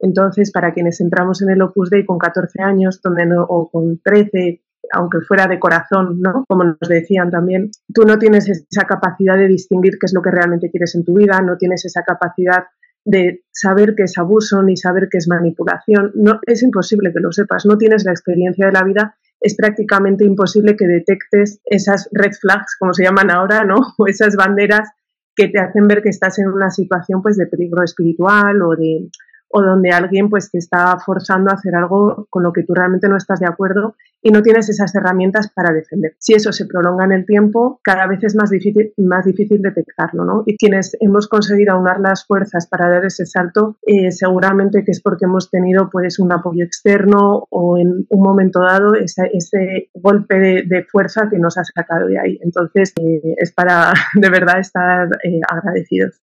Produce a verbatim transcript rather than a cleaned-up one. Entonces, para quienes entramos en el Opus Dei con catorce años donde no, o con trece, aunque fuera de corazón, ¿no? Como nos decían también, tú no tienes esa capacidad de distinguir qué es lo que realmente quieres en tu vida, no tienes esa capacidad de saber qué es abuso ni saber qué es manipulación. No, es imposible que lo sepas, no tienes la experiencia de la vida, es prácticamente imposible que detectes esas red flags, como se llaman ahora, ¿no? O esas banderas que te hacen ver que estás en una situación pues, de peligro espiritual o de... o donde alguien pues, te está forzando a hacer algo con lo que tú realmente no estás de acuerdo y no tienes esas herramientas para defender. Si eso se prolonga en el tiempo, cada vez es más difícil, más difícil detectarlo, ¿no? Y quienes hemos conseguido aunar las fuerzas para dar ese salto, eh, seguramente que es porque hemos tenido pues, un apoyo externo o en un momento dado ese, ese golpe de, de fuerza que nos ha sacado de ahí. Entonces, eh, es para de verdad estar eh, agradecidos.